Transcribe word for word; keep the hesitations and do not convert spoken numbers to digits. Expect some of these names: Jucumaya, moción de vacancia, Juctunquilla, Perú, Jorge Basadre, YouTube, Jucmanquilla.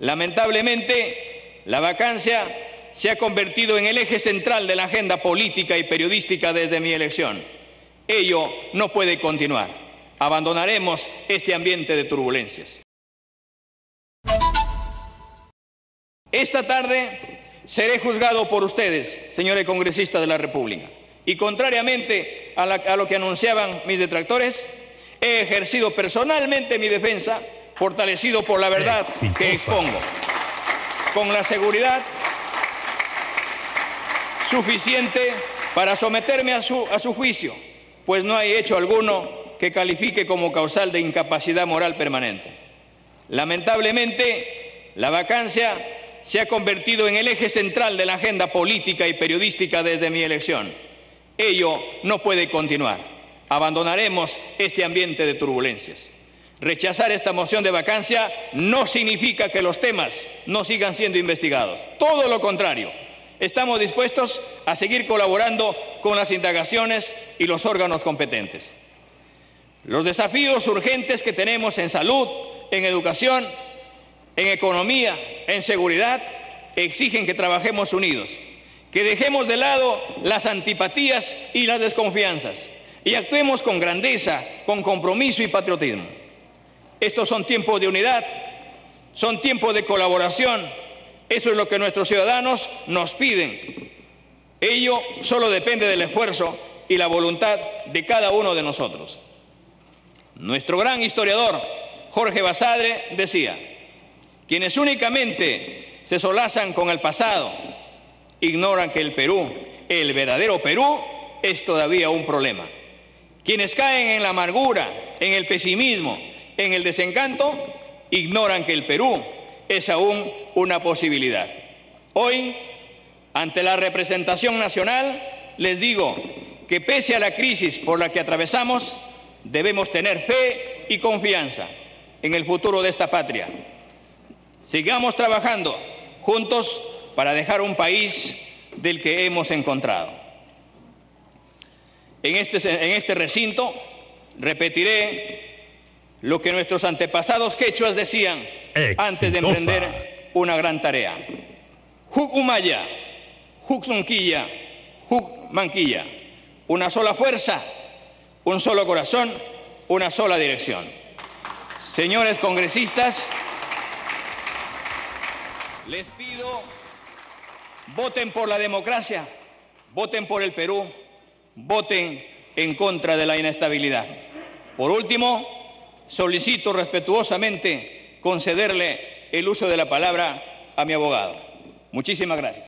Lamentablemente, la vacancia se ha convertido en el eje central de la agenda política y periodística desde mi elección. Ello no puede continuar. Abandonaremos este ambiente de turbulencias. Esta tarde seré juzgado por ustedes, señores congresistas de la República, y contrariamente a, la, a lo que anunciaban mis detractores, he ejercido personalmente mi defensa, fortalecido por la verdad que expongo, con la seguridad suficiente para someterme a su, a su juicio, pues no hay hecho alguno que califique como causal de incapacidad moral permanente. Lamentablemente, la vacancia se ha convertido en el eje central de la agenda política y periodística desde mi elección. Ello no puede continuar. Abandonaremos este ambiente de turbulencias. Rechazar esta moción de vacancia no significa que los temas no sigan siendo investigados. Todo lo contrario. Estamos dispuestos a seguir colaborando con las indagaciones y los órganos competentes. Los desafíos urgentes que tenemos en salud, en educación, en economía, en seguridad, exigen que trabajemos unidos, que dejemos de lado las antipatías y las desconfianzas y actuemos con grandeza, con compromiso y patriotismo. Estos son tiempos de unidad, son tiempos de colaboración. Eso es lo que nuestros ciudadanos nos piden. Ello solo depende del esfuerzo y la voluntad de cada uno de nosotros. Nuestro gran historiador, Jorge Basadre, decía: quienes únicamente se solazan con el pasado ignoran que el Perú, el verdadero Perú, es todavía un problema. Quienes caen en la amargura, en el pesimismo, en el desencanto, ignoran que el Perú es aún una posibilidad. Hoy, ante la representación nacional, les digo que pese a la crisis por la que atravesamos, debemos tener fe y confianza en el futuro de esta patria. Sigamos trabajando juntos para dejar un país del que hemos encontrado. En este, en este recinto repetiré lo que nuestros antepasados quechuas decían exitosa antes de emprender una gran tarea. Jucumaya, Juctunquilla, Jucmanquilla. Una sola fuerza, un solo corazón, una sola dirección. Señores congresistas, les pido, voten por la democracia, voten por el Perú, voten en contra de la inestabilidad. Por último, solicito respetuosamente concederle el uso de la palabra a mi abogado. Muchísimas gracias.